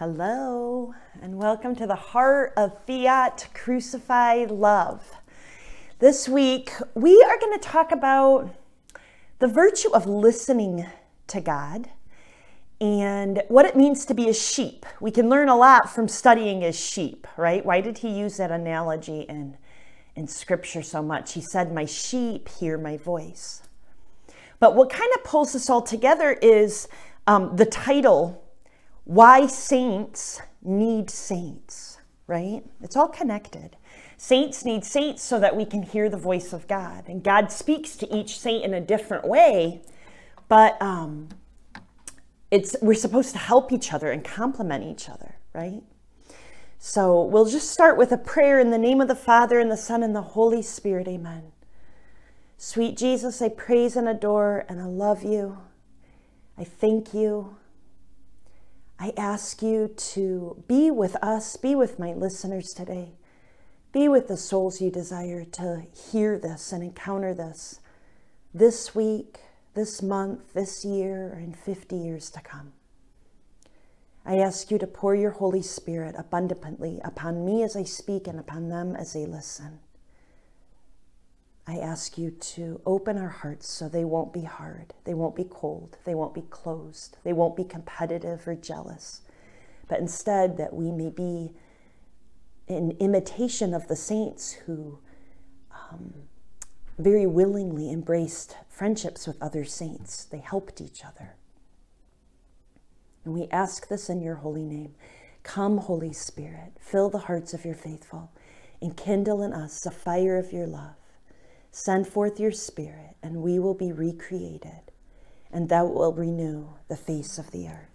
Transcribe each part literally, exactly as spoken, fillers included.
Hello, and welcome to the Heart of Fiat Crucified Love. This week, we are going to talk about the virtue of listening to God and what it means to be a sheep. We can learn a lot from studying his sheep, right? Why did he use that analogy in, in scripture so much? He said, my sheep hear my voice. But what kind of pulls this all together is um, the title, Why Saints Need Saints, right? It's all connected. Saints need saints so that we can hear the voice of God. And God speaks to each saint in a different way, but um, it's we're supposed to help each other and complement each other, right? So we'll just start with a prayer in the name of the Father, and the Son, and the Holy Spirit, amen. Sweet Jesus, I praise and adore, and I love you. I thank you. I ask you to be with us, be with my listeners today. Be with the souls you desire to hear this and encounter this this week, this month, this year, and fifty years to come. I ask you to pour your Holy Spirit abundantly upon me as I speak and upon them as they listen. I ask you to open our hearts so they won't be hard, they won't be cold, they won't be closed, they won't be competitive or jealous, but instead that we may be in imitation of the saints who um, very willingly embraced friendships with other saints. They helped each other. And we ask this in your holy name. Come, Holy Spirit, fill the hearts of your faithful and kindle in us the fire of your love. Send forth your spirit, and we will be recreated, and thou wilt renew the face of the earth.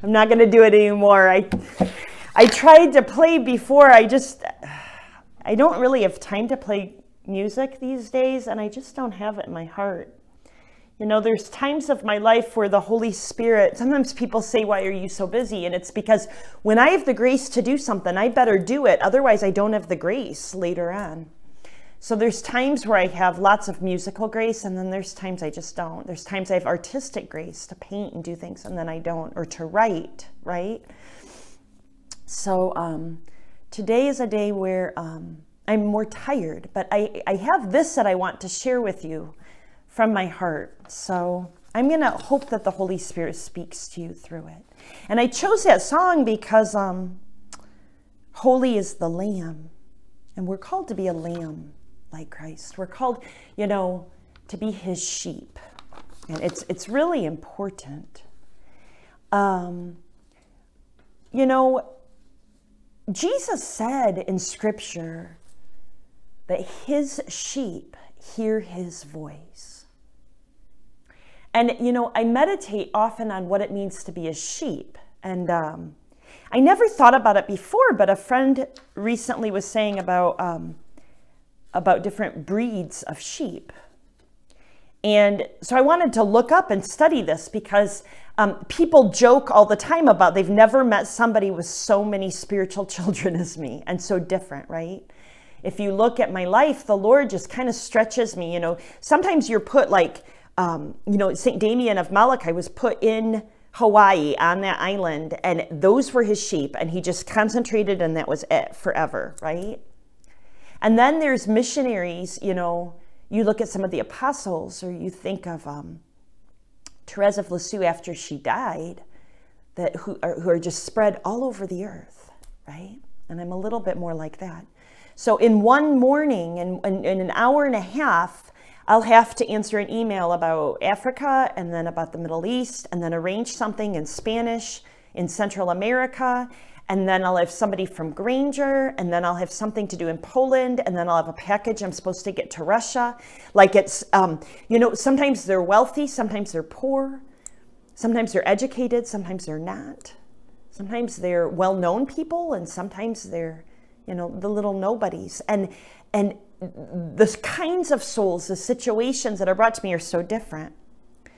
I'm not going to do it anymore. I, I tried to play before. I just, I don't really have time to play music these days, and I just don't have it in my heart. You know, there's times of my life where the Holy Spirit, sometimes people say, why are you so busy? And it's because when I have the grace to do something, I better do it. Otherwise, I don't have the grace later on. So there's times where I have lots of musical grace, and then there's times I just don't. There's times I have artistic grace to paint and do things, and then I don't, or to write, right? So um, today is a day where um, I'm more tired, but I, I have this that I want to share with you from my heart. So I'm going to hope that the Holy Spirit speaks to you through it. And I chose that song because um, holy is the Lamb, and we're called to be a lamb. Like Christ. We're called, you know, to be his sheep. And it's, it's really important. Um, you know, Jesus said in Scripture that his sheep hear his voice. And, you know, I meditate often on what it means to be a sheep. And um, I never thought about it before, but a friend recently was saying about, um, about different breeds of sheep. And so I wanted to look up and study this because um, people joke all the time about they've never met somebody with so many spiritual children as me, and so different, right? If you look at my life, the Lord just kind of stretches me, you know. Sometimes you're put like, um, you know, Saint Damien of Molokai was put in Hawaii on that island, and those were his sheep, and he just concentrated, and that was it forever, right? And then there's missionaries, you know. You look at some of the apostles, or you think of um, Therese of Lisieux after she died, that who are, who are just spread all over the earth, right? And I'm a little bit more like that. So in one morning, in, in, in an hour and a half, I'll have to answer an email about Africa, and then about the Middle East, and then arrange something in Spanish, in Central America, and then I'll have somebody from Granger, and then I'll have something to do in Poland, and then I'll have a package I'm supposed to get to Russia. Like it's, um, you know, sometimes they're wealthy, sometimes they're poor, sometimes they're educated, sometimes they're not. Sometimes they're well-known people, and sometimes they're, you know, the little nobodies. And, and the kinds of souls, the situations that are brought to me are so different.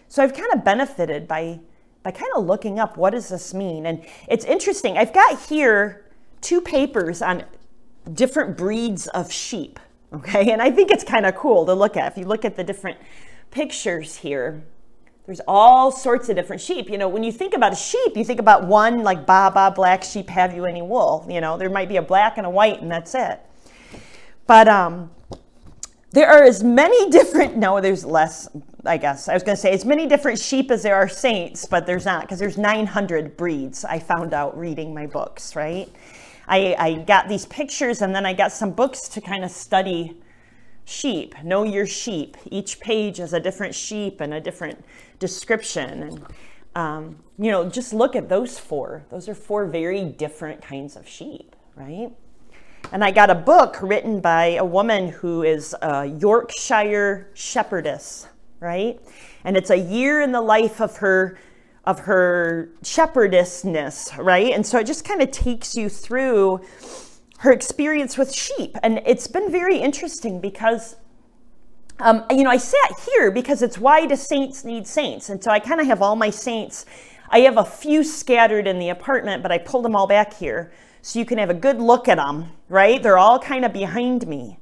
So I've kind of benefited by by kind of looking up, what does this mean? And it's interesting. I've got here two papers on different breeds of sheep, okay? And I think it's kind of cool to look at. If you look at the different pictures here, there's all sorts of different sheep. You know, when you think about a sheep, you think about one like baa baa black sheep, have you any wool? You know, there might be a black and a white and that's it. But um, there are as many different, no, there's less, I guess. I was going to say as many different sheep as there are saints, but there's not, because there's nine hundred breeds, I found out reading my books, right? I, I got these pictures, and then I got some books to kind of study sheep, know your sheep. Each page is a different sheep and a different description. And, um, you know, just look at those four. Those are four very different kinds of sheep, right? And I got a book written by a woman who is a Yorkshire shepherdess, right? And it's a year in the life of her, of her shepherdessness, right? And so it just kind of takes you through her experience with sheep. And it's been very interesting because, um, you know, I sat here because it's why do saints need saints? And so I kind of have all my saints. I have a few scattered in the apartment, but I pulled them all back here so you can have a good look at them, right? They're all kind of behind me.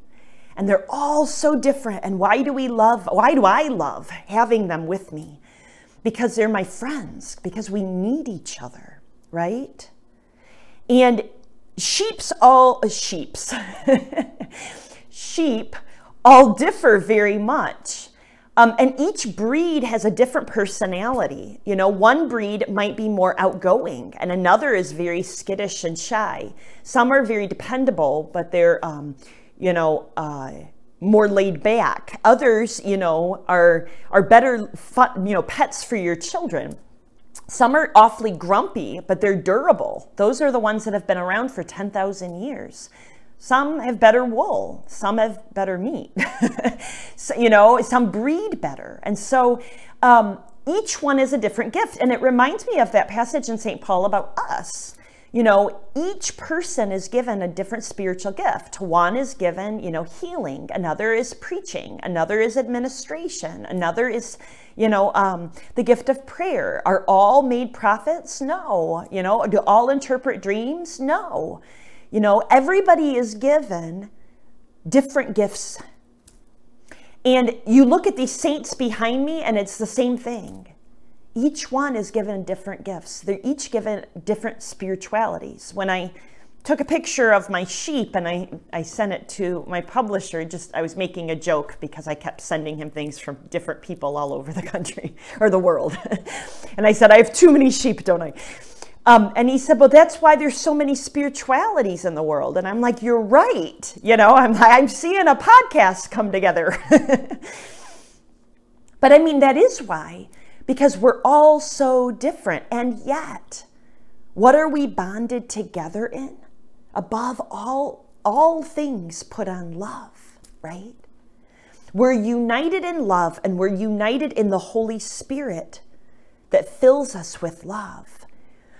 And they're all so different. And why do we love, why do I love having them with me? Because they're my friends, because we need each other, right? And sheep's all, uh, sheep's, sheep all differ very much. Um, and each breed has a different personality. You know, one breed might be more outgoing and another is very skittish and shy. Some are very dependable, but they're, um, you know, uh, more laid back. Others, you know, are, are better, fun, you know, pets for your children. Some are awfully grumpy, but they're durable. Those are the ones that have been around for ten thousand years. Some have better wool. Some have better meat. So, you know, some breed better. And so um, each one is a different gift. And it reminds me of that passage in Saint Paul about us. You know, each person is given a different spiritual gift. One is given, you know, healing. Another is preaching. Another is administration. Another is, you know, um, the gift of prayer. Are all made prophets? No. You know, do all interpret dreams? No. You know, everybody is given different gifts. And you look at these saints behind me and it's the same thing. Each one is given different gifts. They're each given different spiritualities. When I took a picture of my sheep and I, I sent it to my publisher, just I was making a joke because I kept sending him things from different people all over the country or the world. And I said, I have too many sheep, don't I? Um, and he said, well, that's why there's so many spiritualities in the world. And I'm like, you're right. You know, I'm, I'm seeing a podcast come together. But I mean, that is why. Because we're all so different. And yet, what are we bonded together in? above all, all things put on love, right? We're united in love, and we're united in the Holy Spirit that fills us with love.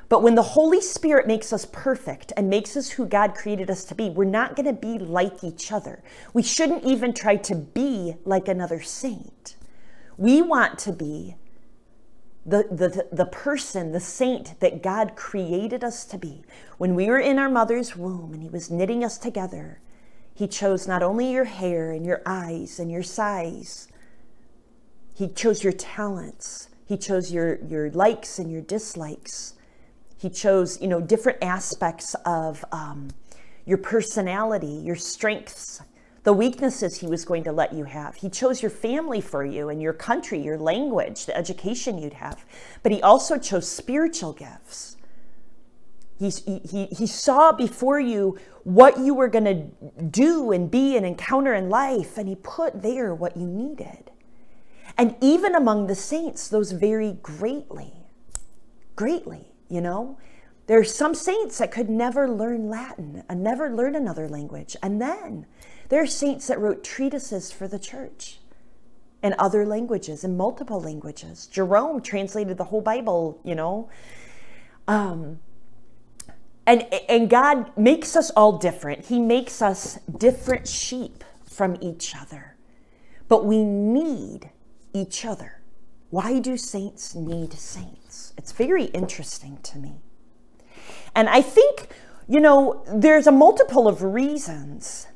But when the Holy Spirit makes us perfect and makes us who God created us to be, we're not going to be like each other. We shouldn't even try to be like another saint. We want to be the, the, the person, the saint that God created us to be. When we were in our mother's womb and he was knitting us together, he chose not only your hair and your eyes and your size, he chose your talents. He chose your, your likes and your dislikes. He chose, you know, different aspects of um, your personality, your strengths, the weaknesses he was going to let you have. He chose your family for you and your country, your language, the education you'd have. But he also chose spiritual gifts. He's, he, he, he saw before you what you were going to do and be and encounter in life, and he put there what you needed. And even among the saints, those vary greatly, greatly. You know, there are some saints that could never learn Latin and never learn another language. And then there are saints that wrote treatises for the church in other languages, in multiple languages. Jerome translated the whole Bible, you know. Um, and, and God makes us all different. He makes us different sheep from each other. But we need each other. Why do saints need saints? It's very interesting to me. And I think, you know, there's a multiple of reasons.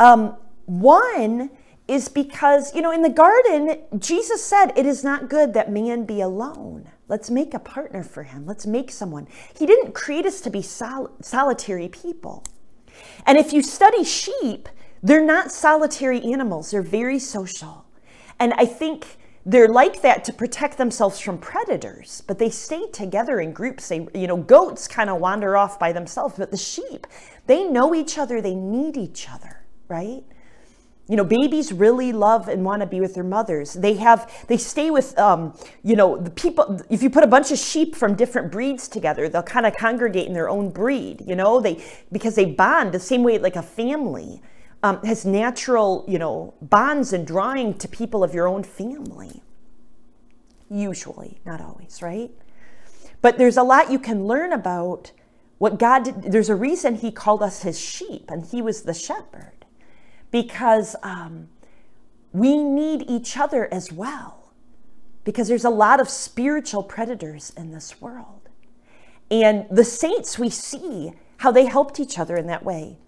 Um, one is because, you know, in the garden, Jesus said, it is not good that man be alone. Let's make a partner for him. Let's make someone. He didn't create us to be sol- solitary people. And if you study sheep, they're not solitary animals. They're very social. And I think they're like that to protect themselves from predators, but they stay together in groups. They, you know, goats kind of wander off by themselves, but the sheep, they know each other. They need each other, right? You know, babies really love and want to be with their mothers. They have, they stay with, um, you know, the people. If you put a bunch of sheep from different breeds together, they'll kind of congregate in their own breed, you know, they, because they bond the same way like a family. Um, has natural, you know, bonds and drawing to people of your own family. Usually, not always, right? But there's a lot you can learn about what God did. There's a reason he called us his sheep and he was the shepherd, because um, we need each other as well, because there's a lot of spiritual predators in this world. And the saints, we see how they helped each other in that way.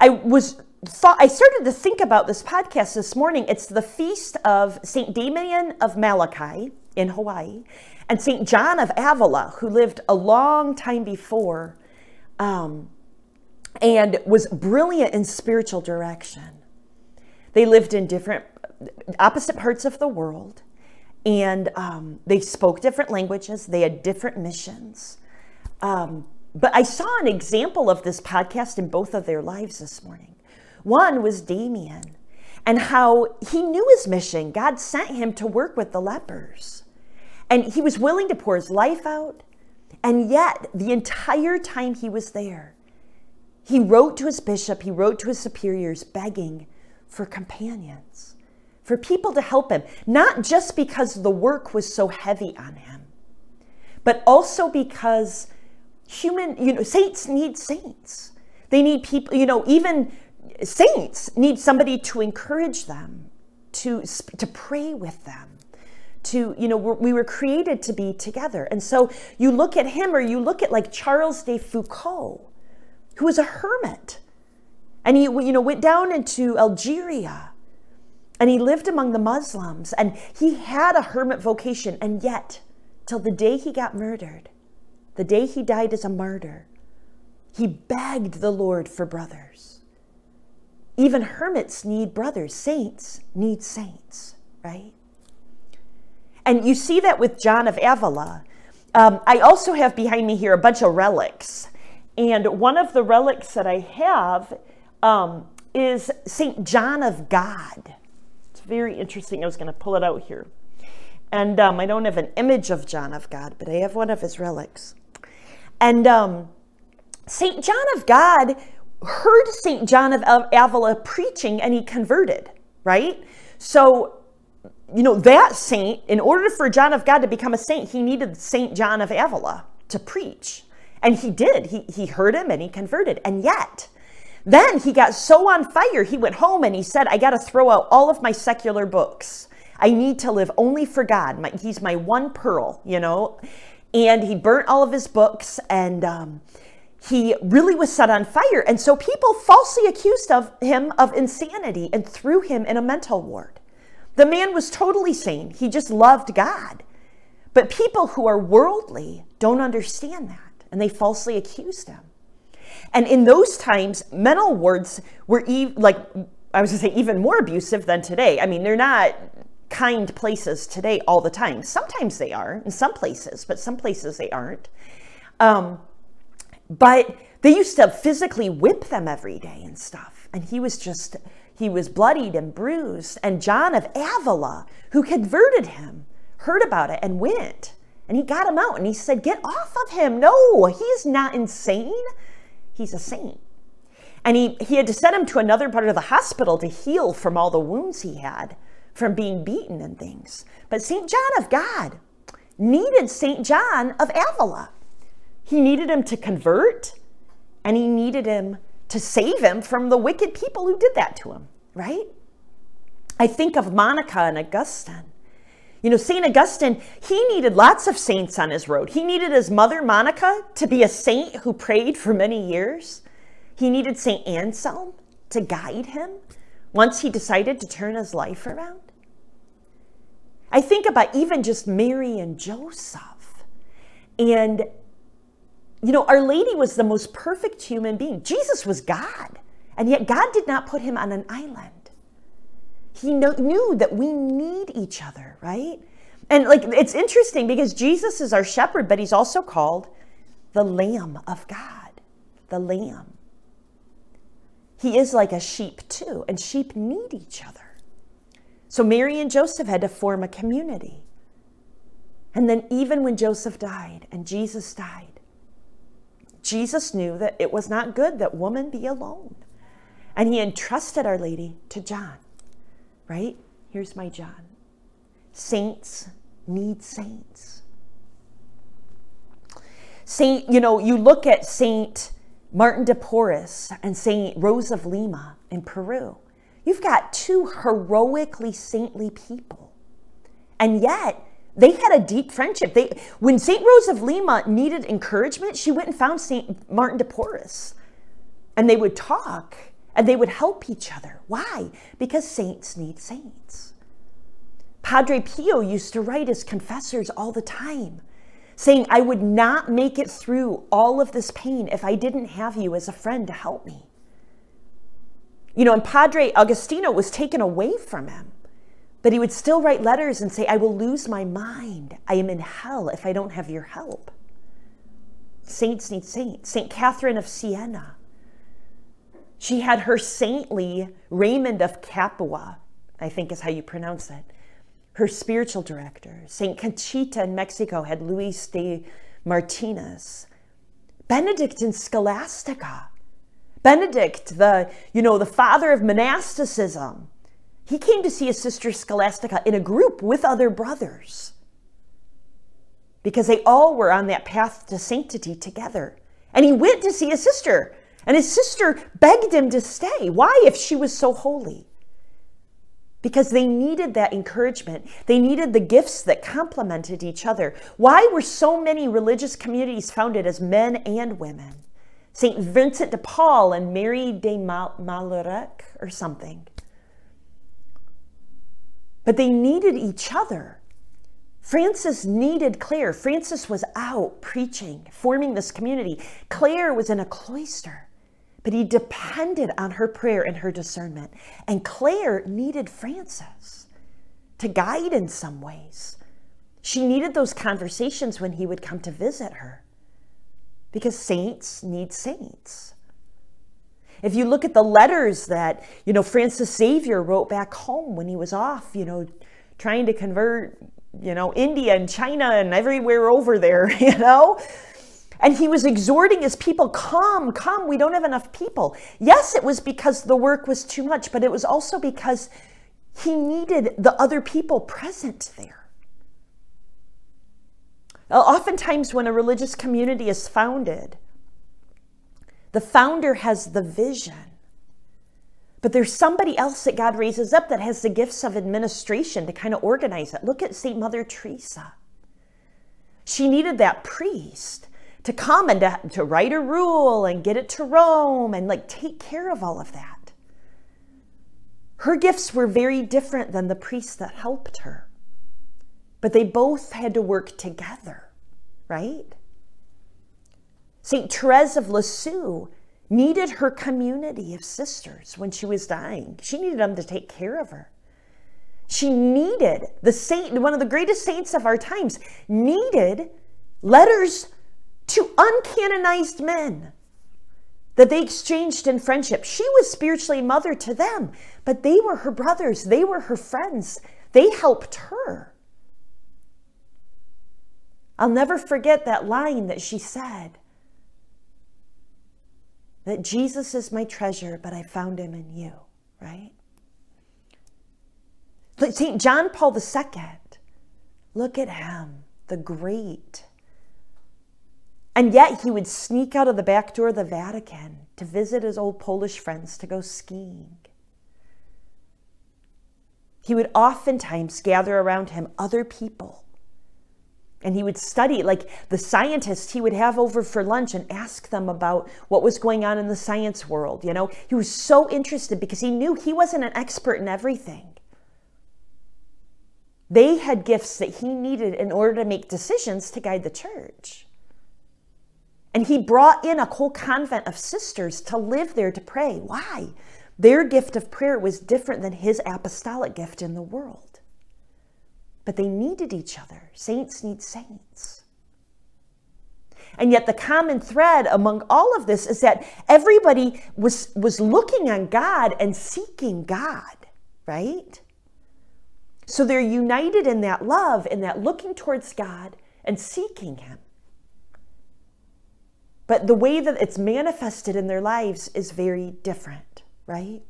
I was... So I started to think about this podcast this morning. It's the feast of Saint Damien of Molokai in Hawaii and Saint John of Avila, who lived a long time before um, and was brilliant in spiritual direction. They lived in different, opposite parts of the world, and um, they spoke different languages. They had different missions. Um, but I saw an example of this podcast in both of their lives this morning. One was Damien, and how he knew his mission. God sent him to work with the lepers, and he was willing to pour his life out. And yet the entire time he was there, he wrote to his bishop, he wrote to his superiors, begging for companions, for people to help him, not just because the work was so heavy on him, but also because human, you know, saints need saints. They need people, you know, even saints need somebody to encourage them, to, to pray with them, to, you know, we were created to be together. And so you look at him, or you look at like Charles de Foucault, who was a hermit. And he, you know, went down into Algeria and he lived among the Muslims, and he had a hermit vocation. And yet till the day he got murdered, the day he died as a martyr, he begged the Lord for brothers. Even hermits need brothers. Saints need saints, right? And you see that with John of Avila. Um, I also have behind me here a bunch of relics. And one of the relics that I have um, is Saint John of God. It's very interesting. I was going to pull it out here. And um, I don't have an image of John of God, but I have one of his relics. And um, Saint John of God heard Saint John of Avila preaching and he converted, right? So, you know, that saint, in order for John of God to become a saint, he needed Saint John of Avila to preach. And he did. He, he heard him and he converted. And yet, then he got so on fire, he went home and he said, I got to throw out all of my secular books. I need to live only for God. My, he's my one pearl, you know. And he burnt all of his books, and um, he really was set on fire. And so people falsely accused of him of insanity and threw him in a mental ward. The man was totally sane. He just loved God. But people who are worldly don't understand that, and they falsely accused him. And in those times, mental wards were, e like, I was going to say, even more abusive than today. I mean, they're not kind places today all the time. Sometimes they are in some places, but some places they aren't. Um, but they used to physically whip them every day and stuff. And he was just, he was bloodied and bruised. And John of Avila, who converted him, heard about it and went. And he got him out and he said, get off of him. No, he's not insane. He's a saint. And he, he had to send him to another part of the hospital to heal from all the wounds he had from being beaten and things. But Saint John of God needed Saint John of Avila. He needed him to convert, and he needed him to save him from the wicked people who did that to him, right? I think of Monica and Augustine. You know, Saint Augustine, he needed lots of saints on his road. He needed his mother, Monica, to be a saint who prayed for many years. He needed Saint Anselm to guide him once he decided to turn his life around. I think about even just Mary and Joseph. And, you know, Our Lady was the most perfect human being. Jesus was God, and yet God did not put him on an island. He knew that we need each other, right? And like, it's interesting because Jesus is our shepherd, but he's also called the Lamb of God, the Lamb. He is like a sheep too, and sheep need each other. So Mary and Joseph had to form a community. And then even when Joseph died and Jesus died, Jesus knew that it was not good that woman be alone. And he entrusted Our Lady to John, right? Here's my John. Saints need saints. Saint, you know, you look at Saint Martin de Porres and Saint Rose of Lima in Peru. You've got two heroically saintly people. And yet, they had a deep friendship. They, when Saint Rose of Lima needed encouragement, she went and found Saint Martin de Porres. And they would talk, and they would help each other. Why? Because saints need saints. Padre Pio used to write his confessors all the time, saying, I would not make it through all of this pain if I didn't have you as a friend to help me. You know, and Padre Agostino was taken away from him, but he would still write letters and say, I will lose my mind. I am in hell if I don't have your help. Saints need saints. Saint Catherine of Siena. She had her saintly Raymond of Capua, I think is how you pronounce it, her spiritual director. Saint Conchita in Mexico had Luis de Martinez. Benedict in Scholastica. Benedict, the, you know, the father of monasticism. He came to see his sister Scholastica in a group with other brothers because they all were on that path to sanctity together. And he went to see his sister, and his sister begged him to stay. Why, if she was so holy? Because they needed that encouragement. They needed the gifts that complemented each other. Why were so many religious communities founded as men and women? Saint Vincent de Paul and Mary de Molokai or something. But they needed each other. Francis needed Claire. Francis was out preaching, forming this community. Claire was in a cloister, but he depended on her prayer and her discernment. And Claire needed Francis to guide in some ways. She needed those conversations when he would come to visit her, because saints need saints. If you look at the letters that, you know, Francis Xavier wrote back home when he was off, you know, trying to convert, you know, India and China and everywhere over there, you know, And he was exhorting his people, come, come, we don't have enough people. Yes, it was because the work was too much, but it was also because he needed the other people present there. Now, oftentimes when a religious community is founded, the founder has the vision, but there's somebody else that God raises up that has the gifts of administration to kind of organize it. Look at Saint Mother Teresa. She needed that priest to come and to, to write a rule and get it to Rome and like take care of all of that. Her gifts were very different than the priest that helped her, but they both had to work together, right? Saint Therese of Lisieux needed her community of sisters when she was dying. She needed them to take care of her. She needed the saint, one of the greatest saints of our times, needed letters to uncanonized men that they exchanged in friendship. She was spiritually mother to them, but they were her brothers. They were her friends. They helped her. I'll never forget that line that she said, that Jesus is my treasure, but I found him in you, right? Saint John Paul the Second, look at him, the great. And yet he would sneak out of the back door of the Vatican to visit his old Polish friends to go skiing. He would oftentimes gather around him other people. And he would study, like the scientists he would have over for lunch and ask them about what was going on in the science world. You know, he was so interested because he knew he wasn't an expert in everything. They had gifts that he needed in order to make decisions to guide the church. And he brought in a whole convent of sisters to live there to pray. Why? Their gift of prayer was different than his apostolic gift in the world. But they needed each other. Saints need saints. And yet the common thread among all of this is that everybody was, was looking on God and seeking God, right? So they're united in that love, in that looking towards God and seeking him. But the way that it's manifested in their lives is very different, right?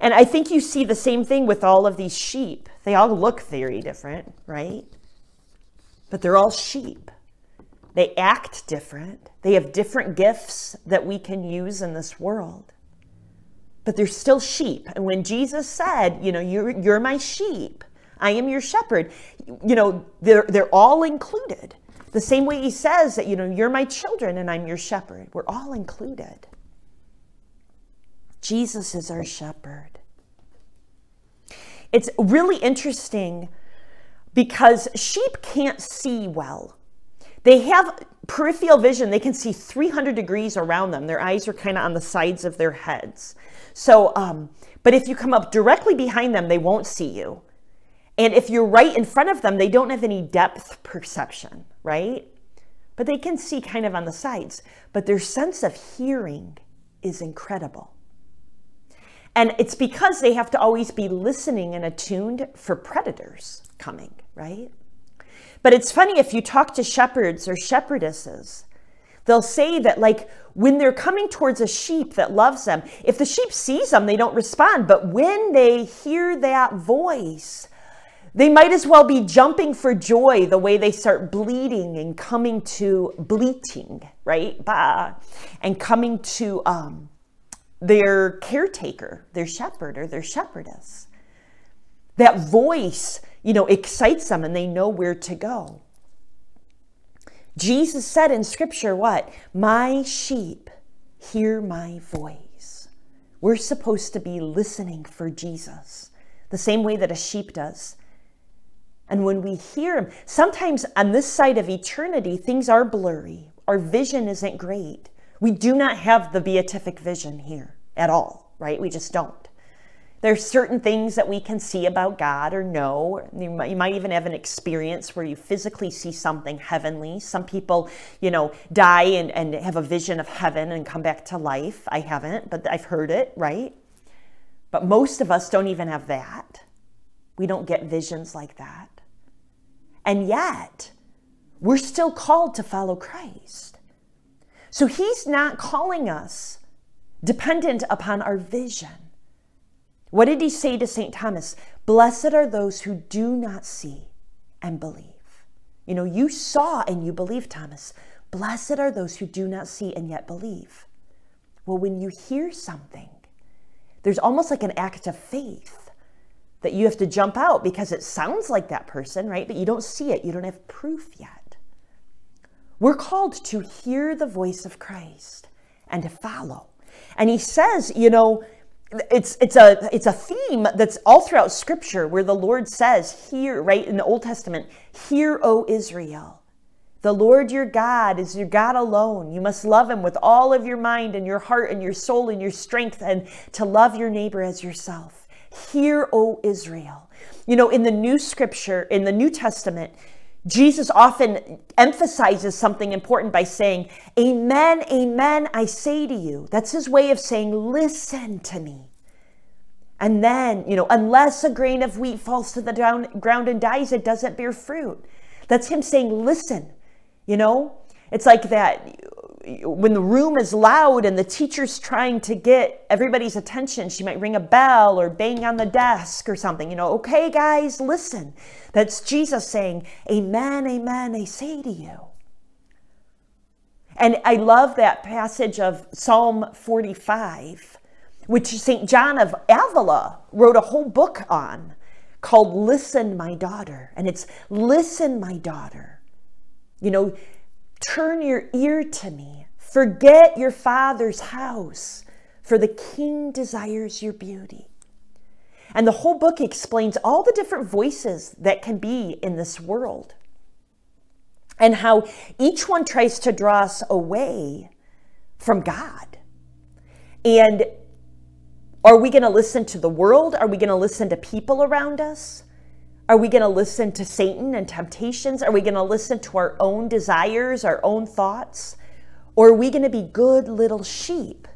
And I think you see the same thing with all of these sheep. They all look very different, right? But they're all sheep. They act different. They have different gifts that we can use in this world. But they're still sheep. And when Jesus said, you know, you're, you're my sheep, I am your shepherd, you know, they're, they're all included. The same way he says that, you know, you're my children and I'm your shepherd. We're all included. Jesus is our shepherd. It's really interesting because sheep can't see well. They have peripheral vision. They can see three hundred degrees around them. Their eyes are kind of on the sides of their heads. So, um, but if you come up directly behind them, they won't see you. And if you're right in front of them, they don't have any depth perception, right? But they can see kind of on the sides. But their sense of hearing is incredible. And it's because they have to always be listening and attuned for predators coming, right? But it's funny, if you talk to shepherds or shepherdesses, they'll say that like when they're coming towards a sheep that loves them, if the sheep sees them, they don't respond. But when they hear that voice, they might as well be jumping for joy the way they start bleeding and coming to bleating, right? Bah, and coming to... um. their caretaker, their shepherd or their shepherdess. That voice, you know, excites them and they know where to go. Jesus said in scripture, what? My sheep hear my voice. We're supposed to be listening for Jesus the same way that a sheep does. And when we hear him, sometimes on this side of eternity, things are blurry. Our vision isn't great. We do not have the beatific vision here at all, right? We just don't. There's certain things that we can see about God or know. You might, you might even have an experience where you physically see something heavenly. Some people, you know, die and, and have a vision of heaven and come back to life. I haven't, but I've heard it, right? But most of us don't even have that. We don't get visions like that. And yet, We're still called to follow Christ. So he's not calling us dependent upon our vision. What did he say to Saint Thomas? Blessed are those who do not see and believe. You know, you saw and you believed, Thomas. Blessed are those who do not see and yet believe. Well, when you hear something, there's almost like an act of faith that you have to jump out because it sounds like that person, right? But you don't see it. You don't have proof yet. We're called to hear the voice of Christ and to follow. And he says, you know, it's, it's, a, it's a theme that's all throughout Scripture where the Lord says, hear, right, in the Old Testament, hear, O Israel, the Lord your God is your God alone. You must love him with all of your mind and your heart and your soul and your strength, and to love your neighbor as yourself. Hear, O Israel. You know, in the New Scripture, in the New Testament, Jesus often emphasizes something important by saying, amen, amen, I say to you. That's his way of saying, listen to me. And then, you know, unless a grain of wheat falls to the ground and dies, it doesn't bear fruit. That's him saying, listen. You know, it's like that when the room is loud and the teacher's trying to get everybody's attention, she might ring a bell or bang on the desk or something, you know, okay, guys, listen. That's Jesus saying, amen, amen, I say to you. And I love that passage of Psalm forty-five, which Saint John of Avila wrote a whole book on called Listen, My Daughter. And it's, listen, my daughter, you know, turn your ear to me. Forget your father's house, for the king desires your beauty. And the whole book explains all the different voices that can be in this world and how each one tries to draw us away from God. And are we going to listen to the world? Are we going to listen to people around us? Are we going to listen to Satan and temptations? Are we going to listen to our own desires, our own thoughts? Or are we going to be good little sheep,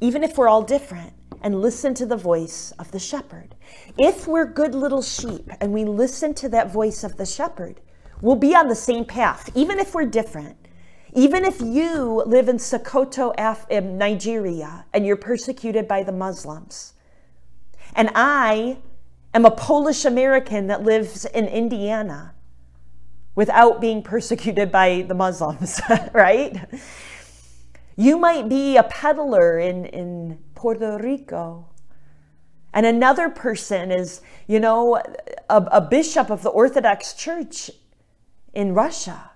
even if we're all different, and listen to the voice of the shepherd? If we're good little sheep and we listen to that voice of the shepherd, we'll be on the same path, even if we're different. Even if you live in Sokoto, Nigeria, and you're persecuted by the Muslims, and I... I'm a Polish American that lives in Indiana without being persecuted by the Muslims, right? You might be a peddler in, in Puerto Rico. And another person is, you know, a, a bishop of the Orthodox Church in Russia.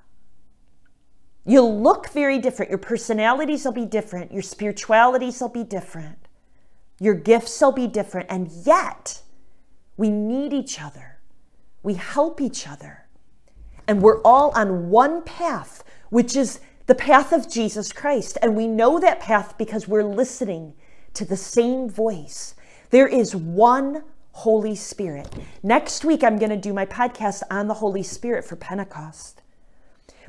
You'll look very different. Your personalities will be different. Your spiritualities will be different. Your gifts will be different. And yet... we need each other. We help each other. And we're all on one path, which is the path of Jesus Christ. And we know that path because we're listening to the same voice. There is one Holy Spirit. Next week, I'm going to do my podcast on the Holy Spirit for Pentecost.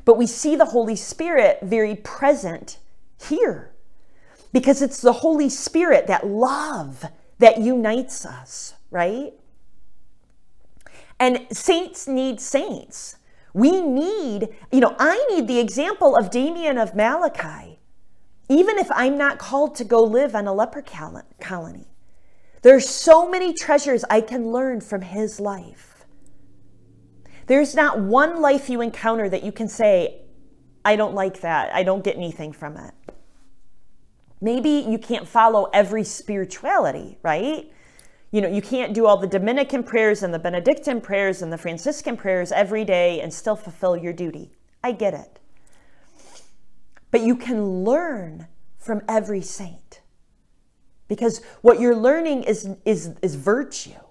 But we see the Holy Spirit very present here because it's the Holy Spirit, that love that unites us, right? And saints need saints. We need, you know, I need the example of Damien of Molokai, even if I'm not called to go live on a leper colony. There's so many treasures I can learn from his life. There's not one life you encounter that you can say, I don't like that. I don't get anything from it. Maybe you can't follow every spirituality, right? You know, you can't do all the Dominican prayers and the Benedictine prayers and the Franciscan prayers every day and still fulfill your duty. I get it. But you can learn from every saint, because what you're learning is, is, is virtue.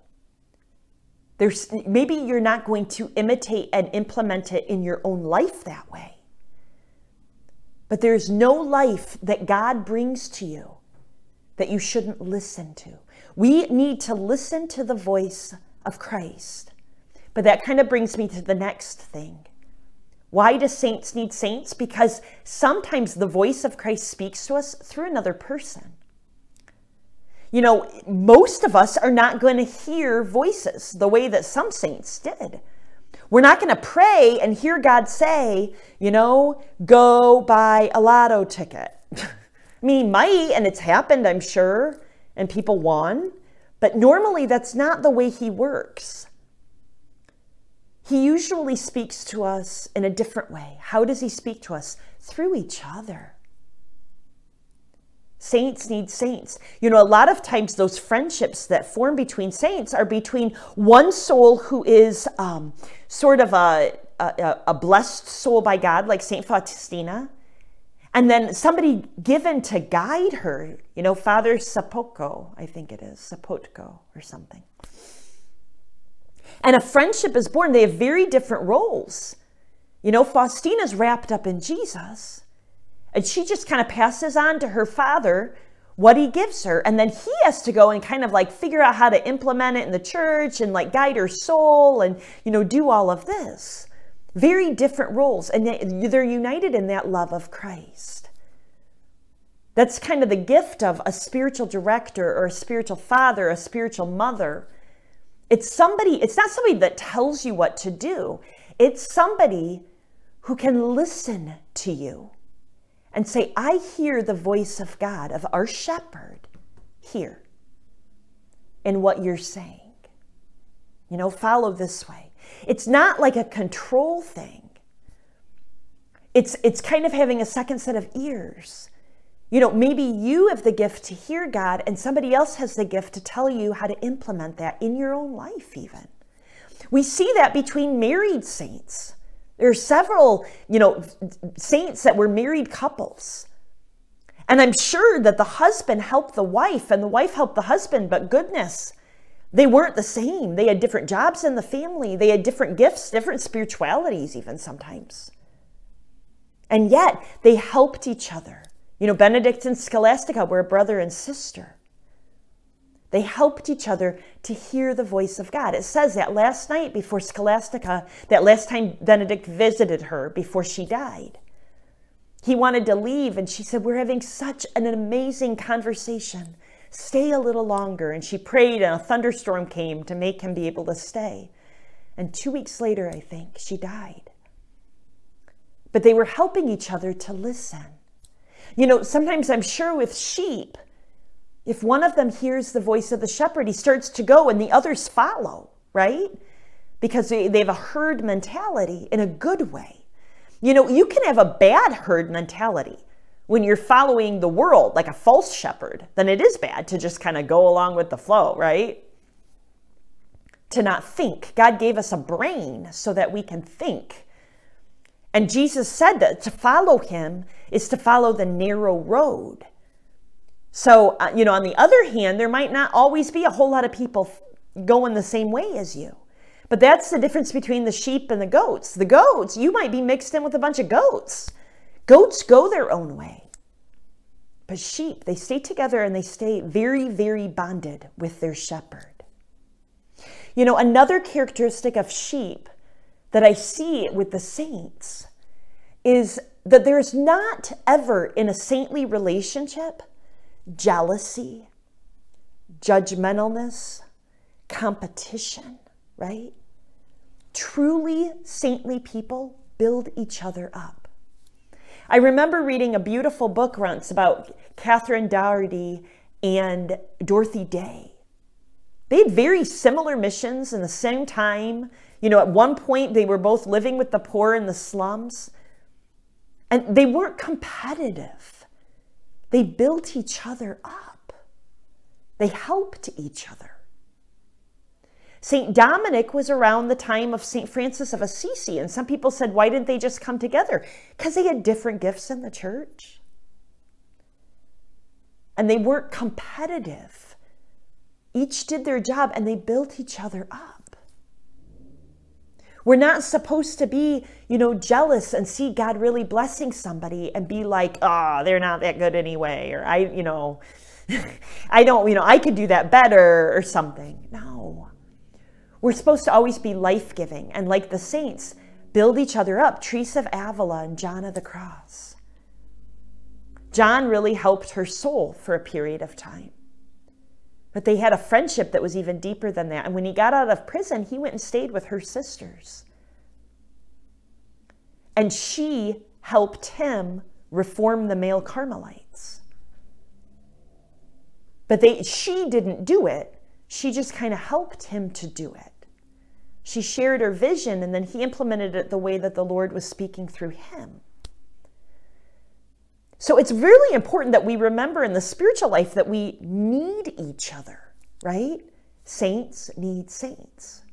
There's, maybe you're not going to imitate and implement it in your own life that way. But there's no life that God brings to you that you shouldn't listen to. We need to listen to the voice of Christ. But that kind of brings me to the next thing. Why do saints need saints? Because sometimes the voice of Christ speaks to us through another person. You know, most of us are not going to hear voices the way that some saints did. We're not going to pray and hear God say, you know, go buy a lotto ticket. I mean, he might, and it's happened, I'm sure, and people won. But normally that's not the way he works. He usually speaks to us in a different way. How does he speak to us? Through each other. Saints need saints. You know, a lot of times those friendships that form between saints are between one soul who is um, sort of a, a, a blessed soul by God, like Saint Faustina, and then somebody given to guide her, you know, Father Sapotko, I think it is, Sapotko or something. And a friendship is born. They have very different roles. You know, Faustina's wrapped up in Jesus, and she just kind of passes on to her father what he gives her. And then he has to go and kind of like figure out how to implement it in the church and like guide her soul and, you know, do all of this. Very different roles. And they're united in that love of Christ. That's kind of the gift of a spiritual director or a spiritual father, a spiritual mother. It's somebody, it's not somebody that tells you what to do. It's somebody who can listen to you and say, I hear the voice of God, of our shepherd here in what you're saying. You know, follow this way. It's not like a control thing. It's, it's kind of having a second set of ears. You know, maybe you have the gift to hear God and somebody else has the gift to tell you how to implement that in your own life even. We see that between married saints. There are several, you know, saints that were married couples. And I'm sure that the husband helped the wife and the wife helped the husband, but goodness, they weren't the same. They had different jobs in the family. They had different gifts, different spiritualities even sometimes. And yet they helped each other. You know, Benedict and Scholastica were a brother and sister. They helped each other to hear the voice of God. It says that last night before Scholastica, that last time Benedict visited her before she died, he wanted to leave and she said, we're having such an amazing conversation. Stay a little longer. And she prayed and a thunderstorm came to make him be able to stay. And two weeks later, I think, she died. But they were helping each other to listen. You know, sometimes I'm sure with sheep, if one of them hears the voice of the shepherd, he starts to go and the others follow, right? Because they, they have a herd mentality in a good way. You know, you can have a bad herd mentality when you're following the world, like a false shepherd, then it is bad to just kind of go along with the flow, right? To not think. God gave us a brain so that we can think. And Jesus said that to follow him is to follow the narrow road. So, you know, on the other hand, there might not always be a whole lot of people going the same way as you. But that's the difference between the sheep and the goats. The goats, you might be mixed in with a bunch of goats. Goats go their own way. But sheep, they stay together and they stay very, very bonded with their shepherd. You know, another characteristic of sheep that I see with the saints is that there's not ever in a saintly relationship jealousy, judgmentalness, competition, right? Truly saintly people build each other up. I remember reading a beautiful book once about Catherine Doherty and Dorothy Day. They had very similar missions in the same time. You know, at one point they were both living with the poor in the slums, and they weren't competitive. They built each other up. They helped each other. Saint Dominic was around the time of Saint Francis of Assisi, and some people said, why didn't they just come together? Because they had different gifts in the church. And they weren't competitive. Each did their job, and they built each other up. We're not supposed to be, you know, jealous and see God really blessing somebody and be like, ah, oh, they're not that good anyway. Or I, you know, I don't, you know, I could do that better or something. No, we're supposed to always be life-giving and like the saints, build each other up. Teresa of Avila and John of the Cross. John really helped her soul for a period of time. But they had a friendship that was even deeper than that. And when he got out of prison, he went and stayed with her sisters And she helped him reform the male Carmelites. But they, she didn't do it. She just kind of helped him to do it. She shared her vision, and then he implemented it the way that the Lord was speaking through him. So it's really important that we remember in the spiritual life that we need each other, right? Saints need saints.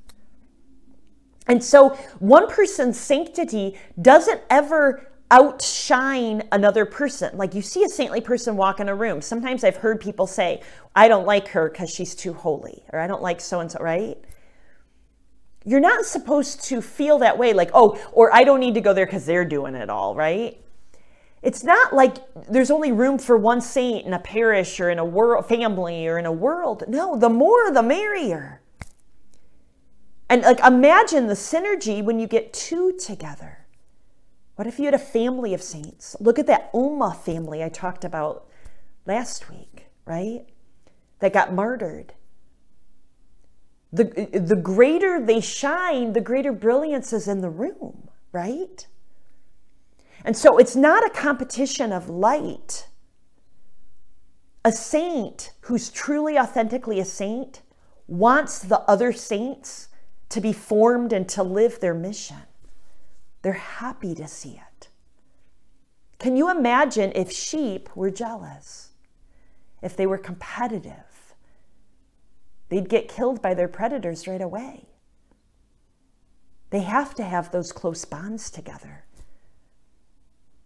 And so one person's sanctity doesn't ever outshine another person. Like, you see a saintly person walk in a room. Sometimes I've heard people say, I don't like her because she's too holy, or I don't like so-and-so, right? You're not supposed to feel that way, like, oh, or I don't need to go there because they're doing it all, right? It's not like there's only room for one saint in a parish or in a world, family or in a world. No, the more, the merrier. And like, imagine the synergy when you get two together. What if you had a family of saints? Look at that Oma family I talked about last week, right? That got martyred. The, the greater they shine, the greater brilliance is in the room, right? And so it's not a competition of light. A saint who's truly authentically a saint wants the other saints to be formed and to live their mission. They're happy to see it. Can you imagine if sheep were jealous? If they were competitive? They'd get killed by their predators right away. They have to have those close bonds together.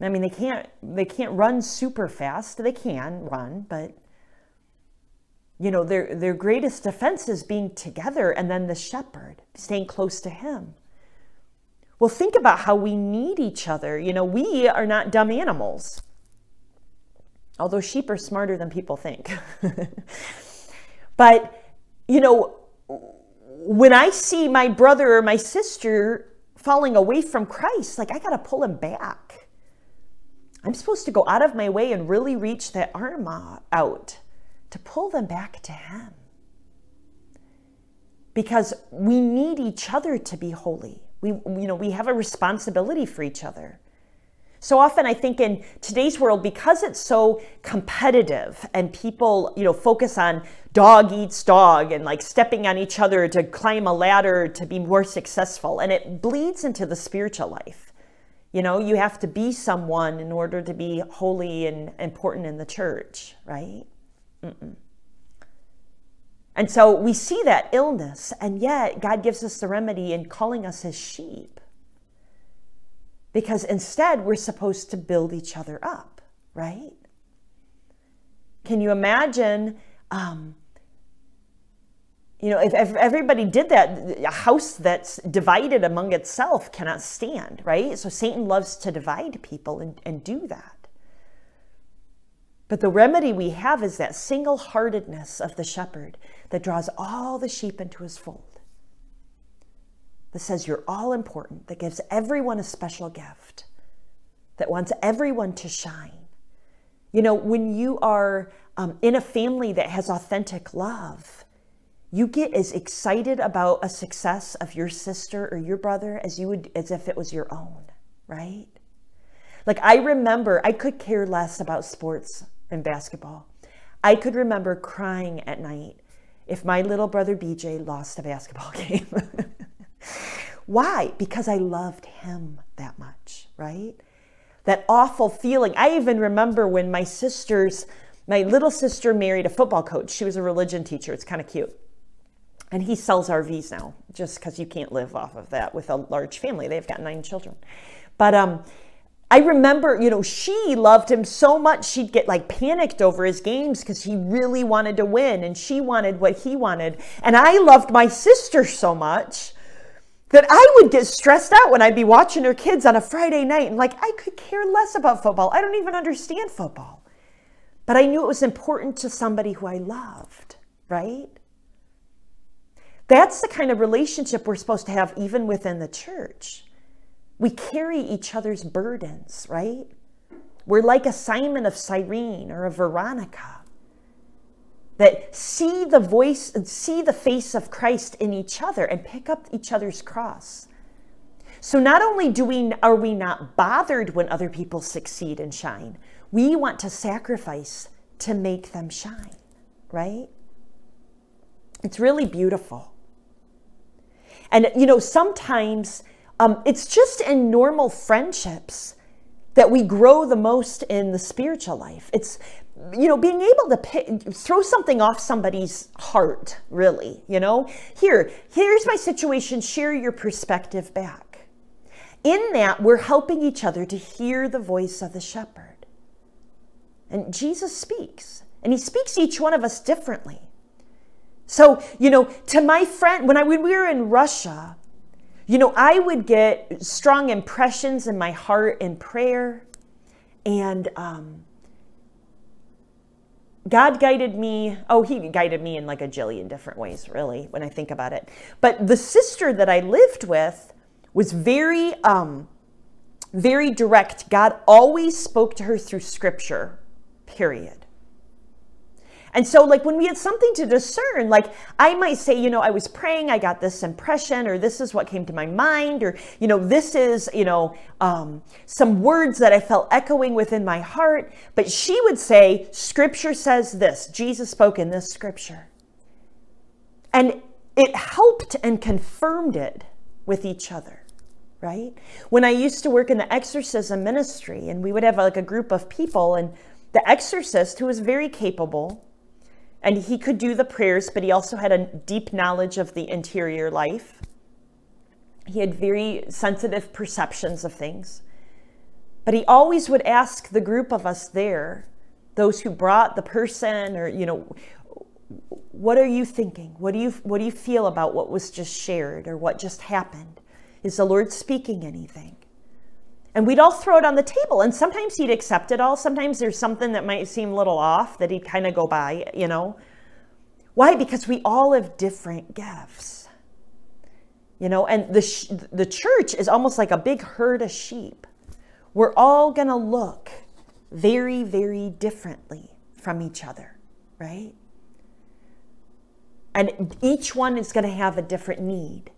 I mean, they can't, they can't run super fast. They can run, but, you know, their, their greatest defense is being together, and then the shepherd, staying close to him. Well, think about how we need each other. You know, we are not dumb animals, although sheep are smarter than people think. But, you know, when I see my brother or my sister falling away from Christ, like, I got to pull him back. I'm supposed to go out of my way and really reach that arm out to pull them back to him. Because we need each other to be holy. We, you know, we have a responsibility for each other. So often I think in today's world, because it's so competitive and people, you know, focus on dog eats dog and like stepping on each other to climb a ladder to be more successful. And it bleeds into the spiritual life. You know, you have to be someone in order to be holy and important in the church, right? Mm-mm. And so we see that illness, and yet God gives us the remedy in calling us his sheep. Because instead, we're supposed to build each other up, right? Can you imagine, um, you know, if everybody did that, a house that's divided among itself cannot stand, right? So Satan loves to divide people and, and do that. But the remedy we have is that single-heartedness of the shepherd that draws all the sheep into his fold. That says you're all important, that gives everyone a special gift, that wants everyone to shine. You know, when you are um, in a family that has authentic love, you get as excited about a success of your sister or your brother as you would as if it was your own, right? Like, I remember, I could care less about sports and basketball. I could remember crying at night if my little brother B J lost a basketball game. Why? Because I loved him that much, right? That awful feeling. I even remember when my sister's, my little sister married a football coach. She was a religion teacher. It's kind of cute. And he sells R Vs now, just because you can't live off of that with a large family. They've got nine children. But um, I remember, you know, she loved him so much, she'd get like panicked over his games because he really wanted to win and she wanted what he wanted. And I loved my sister so much that I would get stressed out when I'd be watching her kids on a Friday night. And like, I could care less about football. I don't even understand football. But I knew it was important to somebody who I loved, right? That's the kind of relationship we're supposed to have even within the church. We carry each other's burdens, right? We're like a Simon of Cyrene or a Veronica that see the voice and see the face of Christ in each other and pick up each other's cross. So not only do we, are we not bothered when other people succeed and shine, we want to sacrifice to make them shine, right? It's really beautiful. And, you know, sometimes um, it's just in normal friendships that we grow the most in the spiritual life. It's, you know, being able to pick, throw something off somebody's heart, really, you know? Here, here's my situation, share your perspective back. In that, we're helping each other to hear the voice of the shepherd. And Jesus speaks, and he speaks to each one of us differently. So, you know, to my friend, when I when we were in Russia, you know, I would get strong impressions in my heart in prayer, and um, God guided me. Oh, he guided me in like a jillion different ways, really, when I think about it. But the sister that I lived with was very, um, very direct. God always spoke to her through scripture, period. And so, like, when we had something to discern, like, I might say, you know, I was praying, I got this impression, or this is what came to my mind, or, you know, this is, you know, um, some words that I felt echoing within my heart. But she would say, scripture says this, Jesus spoke in this scripture. And it helped and confirmed it with each other, right? When I used to work in the exorcism ministry, and we would have, like, a group of people, and the exorcist, who was very capable, and he could do the prayers, but he also had a deep knowledge of the interior life. He had very sensitive perceptions of things. But he always would ask the group of us there, those who brought the person, or, you know, what are you thinking? What do you, what do you feel about what was just shared or what just happened? Is the Lord speaking anything? And we'd all throw it on the table. And sometimes he'd accept it all. Sometimes there's something that might seem a little off that he'd kind of go by, you know. Why? Because we all have different gifts, you know. And the, the church is almost like a big herd of sheep. We're all going to look very, very differently from each other, right? And each one is going to have a different need.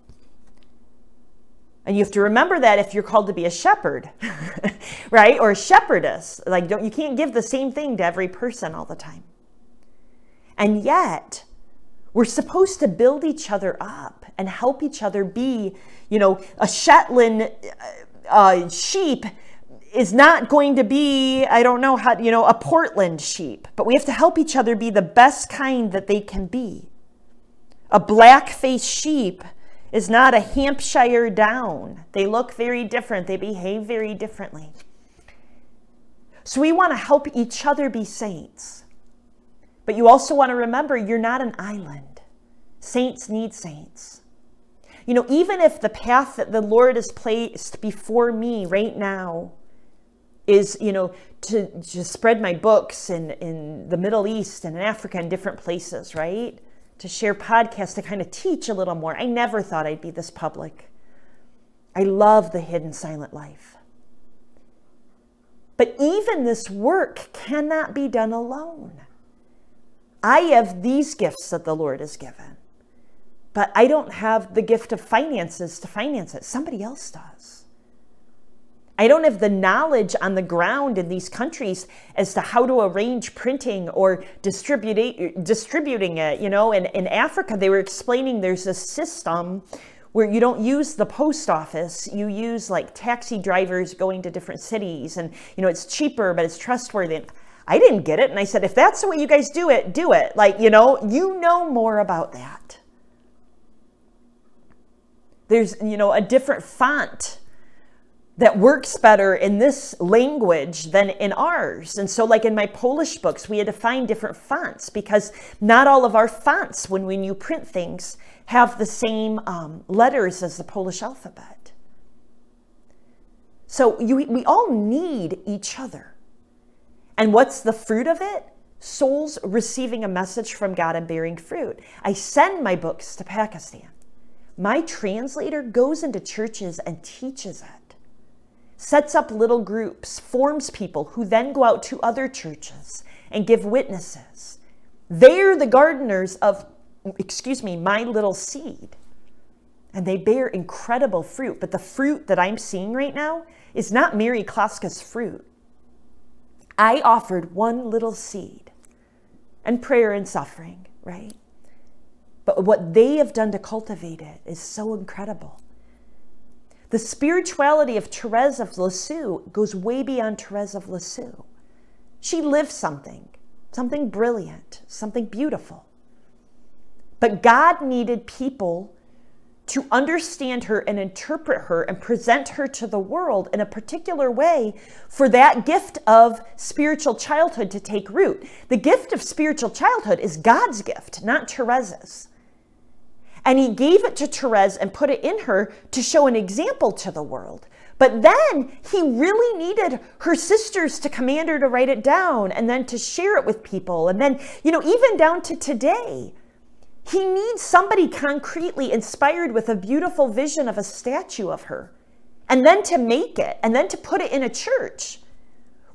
And you have to remember that if you're called to be a shepherd, right? Or a shepherdess. Like, don't, you can't give the same thing to every person all the time. And yet, we're supposed to build each other up and help each other be, you know, a Shetland uh, sheep is not going to be, I don't know how, you know, a Portland sheep. But we have to help each other be the best kind that they can be. A black-faced sheep is not a Hampshire down. They look very different. They behave very differently. So we want to help each other be saints. But you also want to remember you're not an island. Saints need saints. You know, even if the path that the Lord has placed before me right now is, you know, to just spread my books in, in the Middle East and in Africa and different places, right? To share podcasts, to kind of teach a little more. I never thought I'd be this public. I love the hidden silent life. But even this work cannot be done alone. I have these gifts that the Lord has given, but I don't have the gift of finances to finance it. Somebody else does. I don't have the knowledge on the ground in these countries as to how to arrange printing or distribute, distributing it. You know, in, in Africa, they were explaining there's a system where you don't use the post office. You use like taxi drivers going to different cities, and, you know, it's cheaper, but it's trustworthy. And I didn't get it. And I said, if that's the way you guys do it, do it. Like, you know, you know more about that. There's, you know, a different font that works better in this language than in ours. And so, like, in my Polish books, we had to find different fonts because not all of our fonts, when we new print things, have the same um, letters as the Polish alphabet. So you, we all need each other. And what's the fruit of it? Souls receiving a message from God and bearing fruit. I send my books to Pakistan. My translator goes into churches and teaches it. Sets up little groups, forms people who then go out to other churches and give witnesses. They're the gardeners of, excuse me, my little seed. and they bear incredible fruit. But the fruit that I'm seeing right now is not Mary Kloska's fruit. I offered one little seed and prayer and suffering, right? But what they have done to cultivate it is so incredible. The spirituality of Therese of Lisieux goes way beyond Therese of Lisieux. She lived something, something brilliant, something beautiful. But God needed people to understand her and interpret her and present her to the world in a particular way for that gift of spiritual childhood to take root. The gift of spiritual childhood is God's gift, not Therese's. And he gave it to Therese and put it in her to show an example to the world. But then he really needed her sisters to command her to write it down and then to share it with people. And then, you know, even down to today, he needs somebody concretely inspired with a beautiful vision of a statue of her. And then to make it and then to put it in a church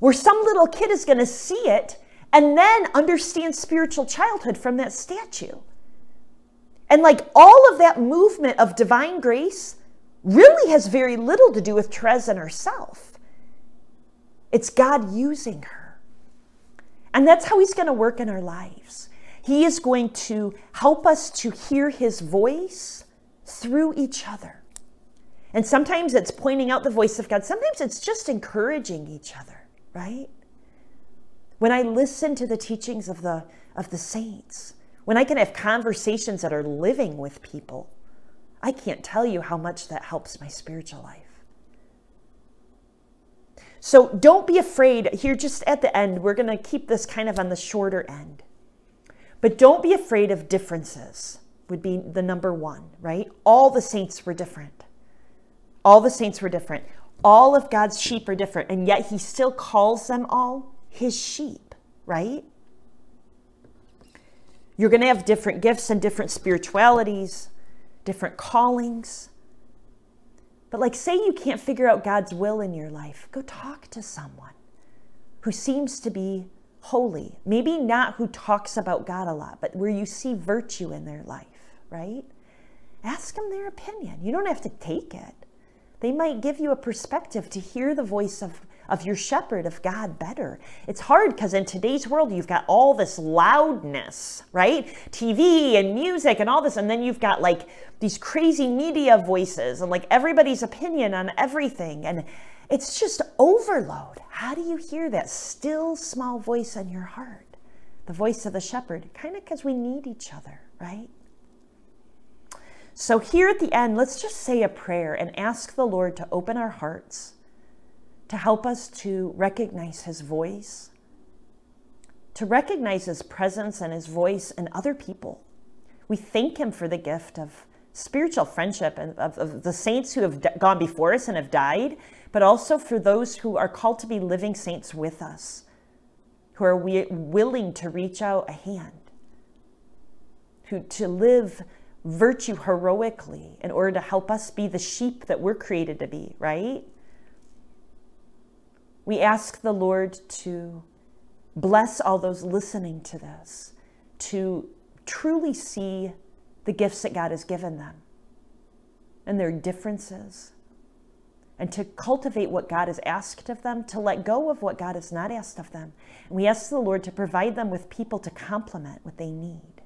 where some little kid is going to see it and then understand spiritual childhood from that statue. And like all of that movement of divine grace really has very little to do with Therese and herself. It's God using her. And that's how he's going to work in our lives. He is going to help us to hear his voice through each other. And sometimes it's pointing out the voice of God. Sometimes it's just encouraging each other, right? When I listen to the teachings of the, of the saints, when I can have conversations that are living with people, I can't tell you how much that helps my spiritual life. So don't be afraid. Here, just at the end, we're going to keep this kind of on the shorter end. But don't be afraid of differences would be the number one, right? All the saints were different. All the saints were different. All of God's sheep are different, and yet he still calls them all his sheep, right? You're going to have different gifts and different spiritualities, different callings. But like, say you can't figure out God's will in your life, go talk to someone who seems to be holy. Maybe not who talks about God a lot, but where you see virtue in their life, right? Ask them their opinion. You don't have to take it. They might give you a perspective to hear the voice of of your shepherd, of God better. It's hard because in today's world, you've got all this loudness, right? T V and music and all this. And then you've got like these crazy media voices and like everybody's opinion on everything. And it's just overload. How do you hear that still small voice in your heart? The voice of the shepherd, kind of because we need each other, right? So here at the end, let's just say a prayer and ask the Lord to open our hearts, to help us to recognize his voice, to recognize his presence and his voice in other people. We thank him for the gift of spiritual friendship and of, of the saints who have gone before us and have died, but also for those who are called to be living saints with us, who are we willing to reach out a hand, who to live virtue heroically in order to help us be the sheep that we're created to be, right? We ask the Lord to bless all those listening to this, to truly see the gifts that God has given them and their differences, and to cultivate what God has asked of them, to let go of what God has not asked of them. And we ask the Lord to provide them with people to complement what they need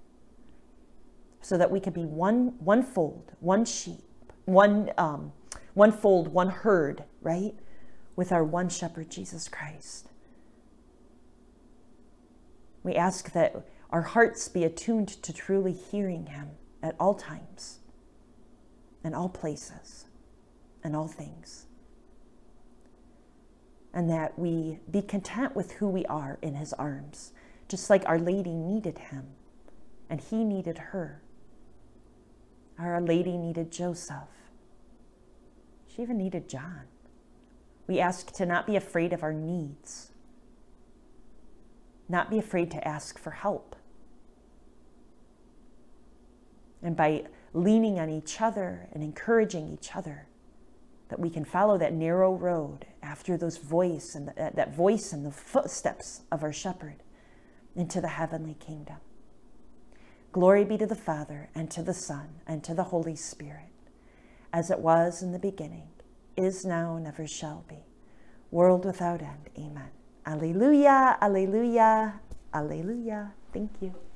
so that we can be one, one fold, one sheep, one, um, one fold, one herd, right? With our one shepherd, Jesus Christ. We ask that our hearts be attuned to truly hearing him at all times, in all places, in all things. And that we be content with who we are in his arms, just like Our Lady needed him and he needed her. Our Lady needed Joseph. She even needed John. We ask to not be afraid of our needs, not be afraid to ask for help. And by leaning on each other and encouraging each other, that we can follow that narrow road after those voice and the, uh, that voice and the footsteps of our shepherd into the heavenly kingdom. Glory be to the Father, and to the Son, and to the Holy Spirit, as it was in the beginning, is now, and ever shall be, world without end. Amen. Alleluia, alleluia, alleluia. Thank you.